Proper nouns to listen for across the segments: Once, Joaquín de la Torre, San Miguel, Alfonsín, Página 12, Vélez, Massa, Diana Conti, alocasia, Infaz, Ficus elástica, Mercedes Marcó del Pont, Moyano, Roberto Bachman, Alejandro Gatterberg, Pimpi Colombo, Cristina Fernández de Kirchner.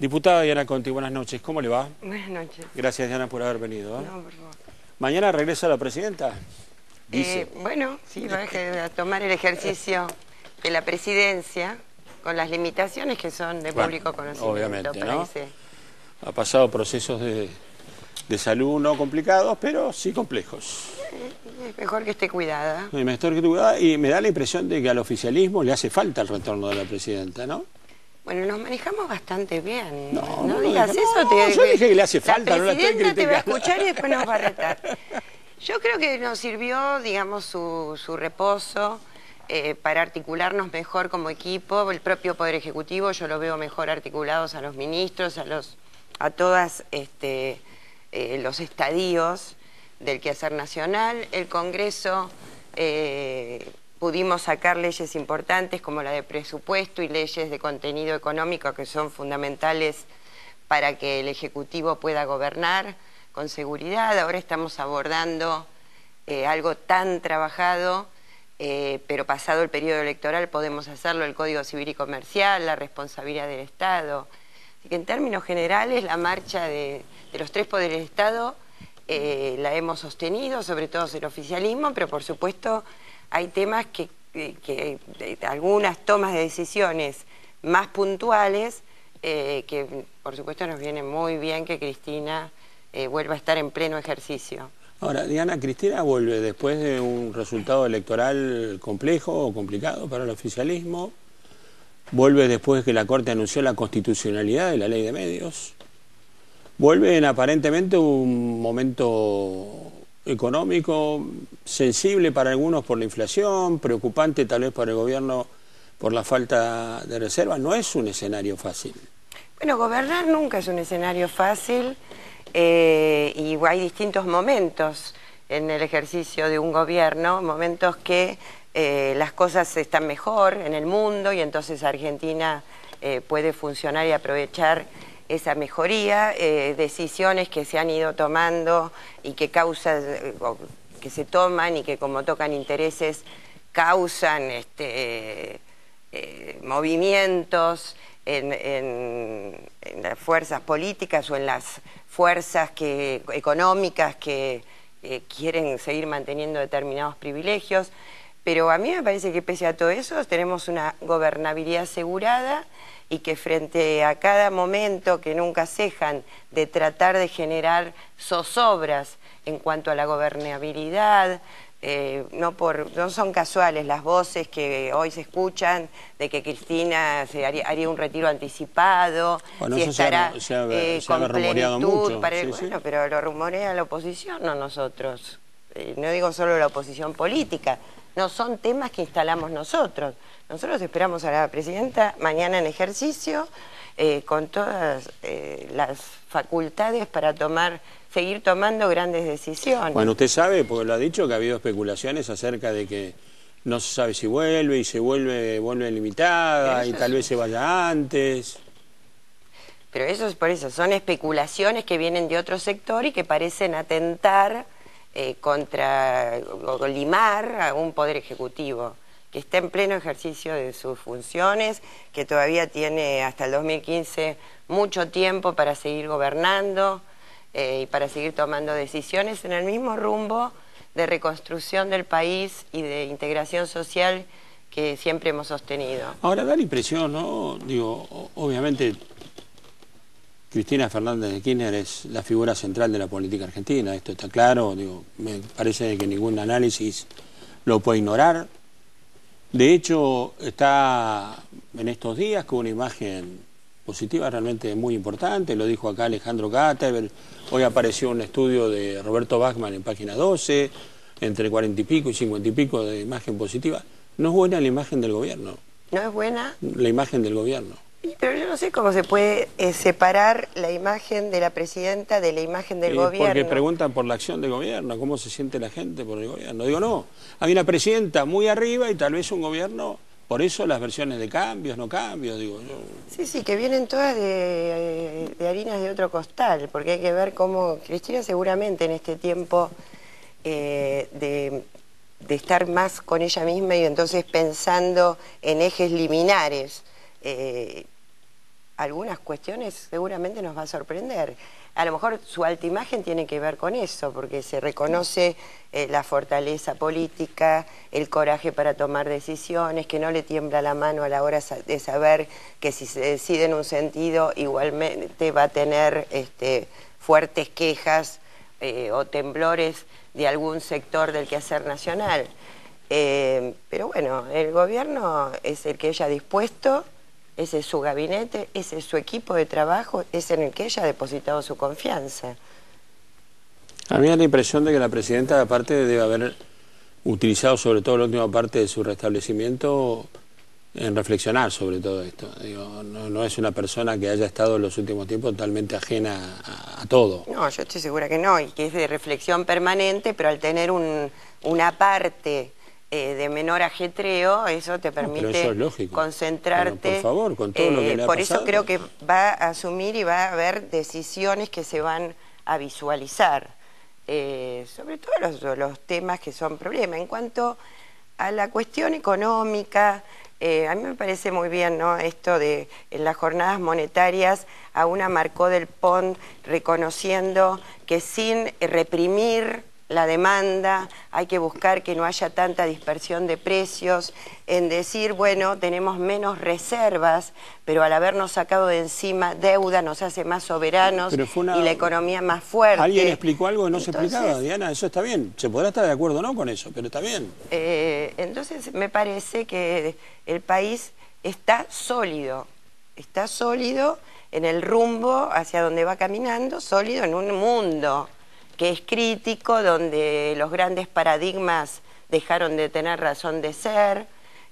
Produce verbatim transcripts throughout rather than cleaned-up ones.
Diputada Diana Conti, buenas noches. ¿Cómo le va? Buenas noches. Gracias, Diana, por haber venido. ¿eh? No, por favor. ¿Mañana regresa la presidenta? Dice. Eh, bueno, sí, va a tomar el ejercicio de la presidencia con las limitaciones que son de público bueno, conocimiento. Obviamente, ¿no? Ese... Ha pasado procesos de, de salud no complicados, pero sí complejos. Es mejor que esté cuidada. Es mejor que esté cuidada y me da la impresión de que al oficialismo le hace falta el retorno de la presidenta, ¿no? Bueno, nos manejamos bastante bien. No, no digas no, eso. Te, yo dije que le hace falta. La presidenta no la te va a escuchar y después nos va a retar. Yo creo que nos sirvió, digamos, su, su reposo eh, para articularnos mejor como equipo. El propio Poder Ejecutivo, yo lo veo mejor articulados a los ministros, a los a todas este, eh, los estadios del quehacer nacional. El Congreso eh, pudimos sacar leyes importantes como la de presupuesto y leyes de contenido económico que son fundamentales para que el Ejecutivo pueda gobernar con seguridad. Ahora estamos abordando eh, algo tan trabajado, eh, pero pasado el periodo electoral podemos hacerlo, el Código Civil y Comercial, la responsabilidad del Estado. Así que en términos generales la marcha de, de los tres poderes del Estado eh, la hemos sostenido, sobre todo el oficialismo, pero por supuesto hay temas que, que, que algunas tomas de decisiones más puntuales eh, que por supuesto nos viene muy bien que Cristina... Eh, vuelva a estar en pleno ejercicio. Ahora, Diana, ¿Cristina vuelve después de un resultado electoral complejo o complicado para el oficialismo? ¿Vuelve después que la Corte anunció la constitucionalidad de la ley de medios? ¿Vuelve en aparentemente un momento económico sensible para algunos por la inflación, preocupante tal vez para el gobierno por la falta de reservas? No es un escenario fácil. Bueno, gobernar nunca es un escenario fácil. Eh, y hay distintos momentos en el ejercicio de un gobierno, momentos que eh, las cosas están mejor en el mundo y entonces Argentina eh, puede funcionar y aprovechar esa mejoría, eh, decisiones que se han ido tomando y que causan, que se toman y que como tocan intereses causan este, eh, movimientos en, en, en las fuerzas políticas o en las fuerzas que, económicas que eh, quieren seguir manteniendo determinados privilegios, pero a mí me parece que pese a todo eso tenemos una gobernabilidad asegurada y que frente a cada momento que nunca cejan de tratar de generar zozobras en cuanto a la gobernabilidad, eh, no, por, no son casuales las voces que hoy se escuchan de que Cristina se haría, haría un retiro anticipado, bueno, si estará se ha, se ha, eh, se con plenitud mucho. Para el, sí, bueno, sí. Pero lo rumorea la oposición, no nosotros. Eh, no digo solo la oposición política, no son temas que instalamos nosotros. Nosotros esperamos a la presidenta mañana en ejercicio eh, con todas eh, las facultades para tomar... seguir tomando grandes decisiones. Bueno, usted sabe, porque lo ha dicho, que ha habido especulaciones acerca de que no se sabe si vuelve y se vuelve vuelve limitada y tal vez se vaya antes. Pero eso es por eso, son especulaciones que vienen de otro sector y que parecen atentar eh, contra o limar a un poder ejecutivo que está en pleno ejercicio de sus funciones, que todavía tiene hasta el dos mil quince mucho tiempo para seguir gobernando. Eh, y para seguir tomando decisiones en el mismo rumbo de reconstrucción del país y de integración social que siempre hemos sostenido. Ahora da la impresión, ¿no? Digo, obviamente Cristina Fernández de Kirchner es la figura central de la política argentina, esto está claro, digo, me parece que ningún análisis lo puede ignorar. De hecho, está en estos días con una imagen positiva realmente muy importante, lo dijo acá Alejandro Gatterberg, hoy apareció un estudio de Roberto Bachman en Página doce, entre cuarenta y pico y cincuenta y pico de imagen positiva. No es buena la imagen del gobierno. ¿No es buena? La imagen del gobierno. Pero yo no sé cómo se puede eh, separar la imagen de la presidenta de la imagen del eh, gobierno. Porque preguntan por la acción del gobierno, cómo se siente la gente por el gobierno. Digo, no, hay una presidenta muy arriba y tal vez un gobierno... Por eso las versiones de cambios, no cambios, digo yo. Sí, sí, que vienen todas de, de harinas de otro costal, porque hay que ver cómo... Cristina seguramente en este tiempo eh, de, de estar más con ella misma y entonces pensando en ejes liminares, eh, algunas cuestiones seguramente nos va a sorprender. A lo mejor su altimagen tiene que ver con eso, porque se reconoce eh, la fortaleza política, el coraje para tomar decisiones, que no le tiembla la mano a la hora de saber que si se decide en un sentido igualmente va a tener este, fuertes quejas eh, o temblores de algún sector del quehacer nacional. Eh, pero bueno, el gobierno es el que ella ha dispuesto, ese es su gabinete, ese es su equipo de trabajo, es en el que ella ha depositado su confianza. A mí me da la impresión de que la presidenta, aparte, debe haber utilizado sobre todo la última parte de su restablecimiento en reflexionar sobre todo esto. Digo, no, no es una persona que haya estado en los últimos tiempos totalmente ajena a, a todo. No, yo estoy segura que no, y que es de reflexión permanente, pero al tener un, una parte... Eh, de menor ajetreo, eso te permite no, eso es lógico. Concentrarte. Pero por favor, con todo eh, lo que le ha por pasado. Eso creo que va a asumir y va a haber decisiones que se van a visualizar, eh, sobre todo los, los temas que son problema. En cuanto a la cuestión económica, eh, a mí me parece muy bien, ¿no?, esto de en las jornadas monetarias a una Marcó del Pont reconociendo que sin reprimir la demanda, hay que buscar que no haya tanta dispersión de precios, en decir, bueno, tenemos menos reservas, pero al habernos sacado de encima deuda nos hace más soberanos una... y la economía más fuerte. ¿Alguien explicó algo que no entonces, se explicaba, Diana? Eso está bien, se podrá estar de acuerdo o no con eso, pero está bien. Eh, entonces me parece que el país está sólido, está sólido en el rumbo hacia donde va caminando, sólido en un mundo que es crítico, donde los grandes paradigmas dejaron de tener razón de ser,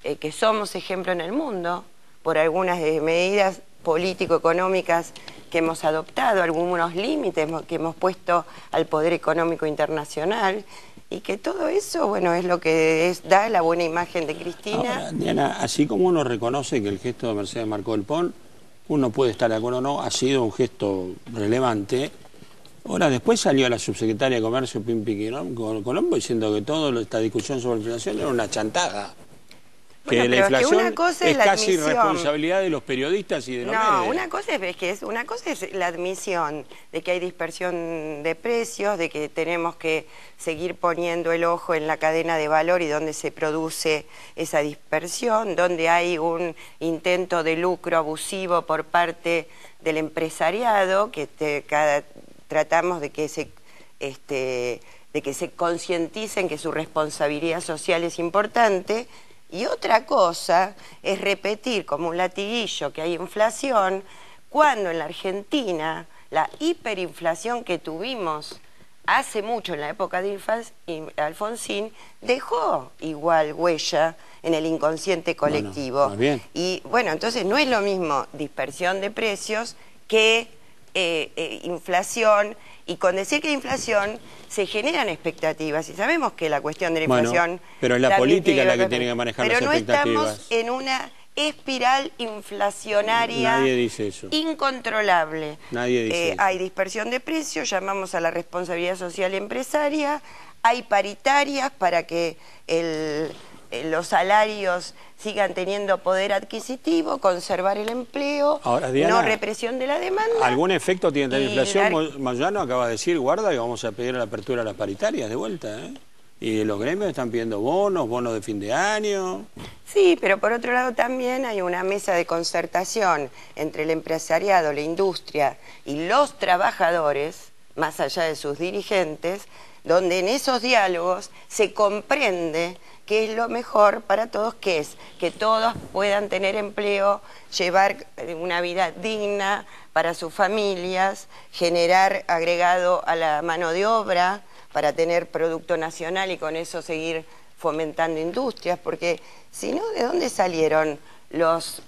eh, que somos ejemplo en el mundo por algunas eh, medidas político-económicas que hemos adoptado, algunos límites que hemos puesto al poder económico internacional, y que todo eso, bueno, es lo que es, da la buena imagen de Cristina. Ahora, Diana, así como uno reconoce que el gesto de Mercedes Marcó del Pont, uno puede estar de acuerdo o no, ha sido un gesto relevante. Ahora, después salió la subsecretaria de Comercio, Pimpi Colombo, diciendo que toda esta discusión sobre inflación era una chantada. Bueno, que la inflación es, que una cosa es, es la casi responsabilidad de los periodistas y de los medios. No, una cosa es, es que es, una cosa es la admisión de que hay dispersión de precios, de que tenemos que seguir poniendo el ojo en la cadena de valor y donde se produce esa dispersión, donde hay un intento de lucro abusivo por parte del empresariado, que te, cada... tratamos de que se este, de que se concienticen que su responsabilidad social es importante, y otra cosa es repetir como un latiguillo que hay inflación, cuando en la Argentina la hiperinflación que tuvimos hace mucho en la época de Infaz y Alfonsín dejó igual huella en el inconsciente colectivo. Bueno, y bueno, entonces no es lo mismo dispersión de precios que... Eh, eh, inflación, y con decir que inflación se generan expectativas, y sabemos que la cuestión de la inflación... Bueno, pero es la política la que tiene que manejar las expectativas. Pero no estamos en una espiral inflacionaria Nadie dice eso. incontrolable. Nadie dice eh, eso. Hay dispersión de precios, llamamos a la responsabilidad social empresaria, hay paritarias para que el, los salarios sigan teniendo poder adquisitivo, conservar el empleo, ahora, Diana, no represión de la demanda. ¿Algún efecto tiene la inflación? La... Moyano acaba de decir, guarda, que vamos a pedir la apertura a las paritarias de vuelta, ¿eh? Y los gremios están pidiendo bonos, bonos de fin de año. Sí, pero por otro lado también hay una mesa de concertación entre el empresariado, la industria y los trabajadores, más allá de sus dirigentes, donde en esos diálogos se comprende que es lo mejor para todos, que es que todos puedan tener empleo, llevar una vida digna para sus familias, generar agregado a la mano de obra para tener producto nacional y con eso seguir fomentando industrias, porque si no, ¿de dónde salieron los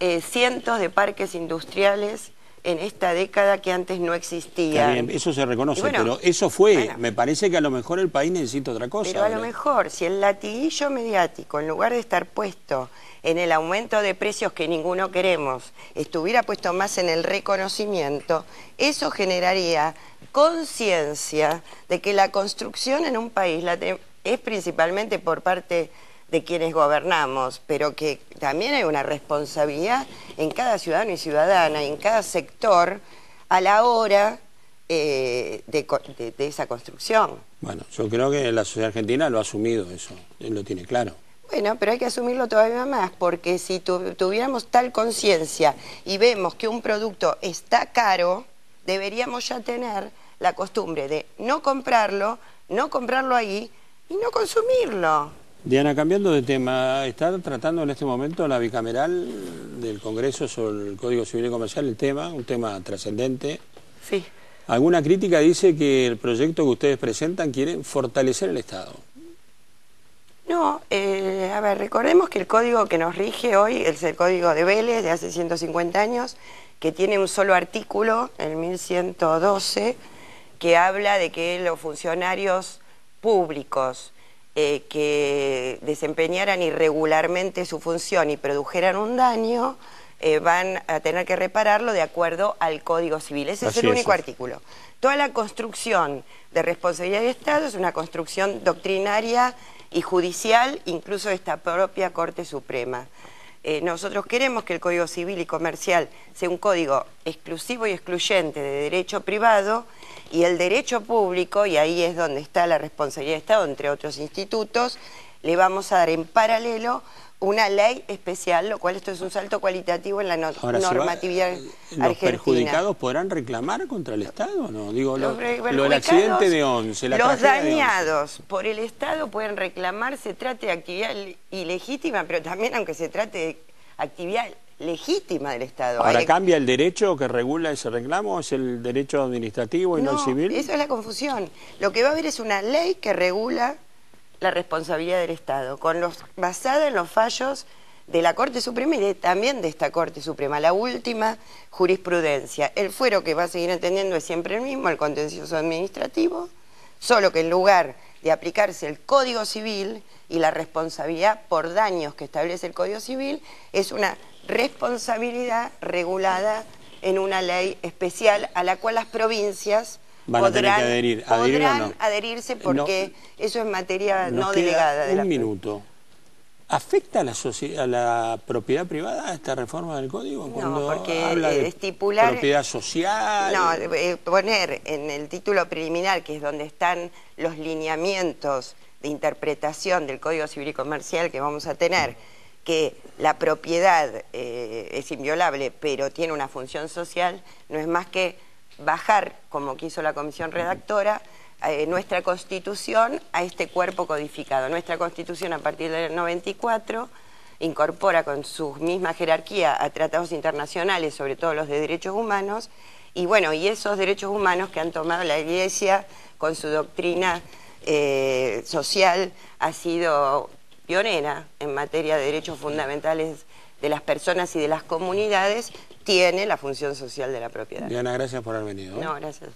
eh, cientos de parques industriales en esta década que antes no existía? Bien, eso se reconoce, bueno, pero eso fue, bueno, me parece que a lo mejor el país necesita otra cosa. Pero a ¿verdad? lo mejor, si el latiguillo mediático, en lugar de estar puesto en el aumento de precios que ninguno queremos, estuviera puesto más en el reconocimiento, eso generaría conciencia de que la construcción en un país la es principalmente por parte de quienes gobernamos, pero que también hay una responsabilidad en cada ciudadano y ciudadana, en cada sector, a la hora eh, de, de, de esa construcción. Bueno, yo creo que la sociedad argentina lo ha asumido eso, lo tiene claro. Bueno, pero hay que asumirlo todavía más, porque si tu, tuviéramos tal conciencia y vemos que un producto está caro, deberíamos ya tener la costumbre de no comprarlo, no comprarlo ahí y no consumirlo. Diana, cambiando de tema, está tratando en este momento la bicameral del Congreso sobre el Código Civil y Comercial, el tema, un tema trascendente. Sí. Alguna crítica dice que el proyecto que ustedes presentan quiere fortalecer el Estado. No, eh, a ver, recordemos que el código que nos rige hoy es el código de Vélez de hace ciento cincuenta años, que tiene un solo artículo, el mil ciento doce, que habla de que los funcionarios públicos eh, que desempeñaran irregularmente su función y produjeran un daño, eh, van a tener que repararlo de acuerdo al Código Civil. Ese Así es el único es. artículo. Toda la construcción de responsabilidad de Estado es una construcción doctrinaria y judicial, incluso de esta propia Corte Suprema. Eh, nosotros queremos que el Código Civil y Comercial sea un código exclusivo y excluyente de derecho privado y el derecho público, y ahí es donde está la responsabilidad de Estado, entre otros institutos, le vamos a dar en paralelo una ley especial, lo cual esto es un salto cualitativo en la no Ahora, normatividad va, argentina. ¿Los perjudicados podrán reclamar contra el Estado? No, digo, los, lo, lo del accidente de Once, la Los dañados de por el Estado pueden reclamar, se trate de actividad ilegítima, pero también aunque se trate de actividad legítima del Estado. ¿Ahora Hay... cambia el derecho que regula ese reclamo? ¿Es el derecho administrativo y no, no el civil? Eso es la confusión. Lo que va a haber es una ley que regula la responsabilidad del Estado, con los, basada en los fallos de la Corte Suprema y de, también de esta Corte Suprema, la última jurisprudencia. El fuero que va a seguir entendiendo es siempre el mismo, el contencioso administrativo, solo que en lugar de aplicarse el Código Civil y la responsabilidad por daños que establece el Código Civil, es una responsabilidad regulada en una ley especial a la cual las provincias Van podrán, a tener que adherir. ¿Adherir podrán o no? adherirse porque no, eso es materia no delegada. De la un minuto. ¿Afecta a la, a la propiedad privada esta reforma del Código? No, porque habla de estipular... propiedad social... No, eh, poner en el título preliminar, que es donde están los lineamientos de interpretación del Código Civil y Comercial que vamos a tener, que la propiedad eh, es inviolable, pero tiene una función social, no es más que bajar, como quiso la comisión redactora, eh, nuestra Constitución a este cuerpo codificado. Nuestra Constitución a partir del noventa y cuatro incorpora con su misma jerarquía a tratados internacionales, sobre todo los de derechos humanos, y bueno, y esos derechos humanos que han tomado la Iglesia con su doctrina eh, social ha sido pionera en materia de derechos fundamentales de las personas y de las comunidades, tiene la función social de la propiedad. Diana, gracias por haber venido. No, gracias.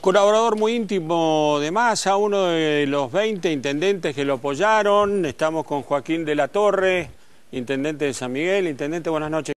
Colaborador muy íntimo de Massa, uno de los veinte intendentes que lo apoyaron. Estamos con Joaquín de la Torre, intendente de San Miguel. Intendente, buenas noches.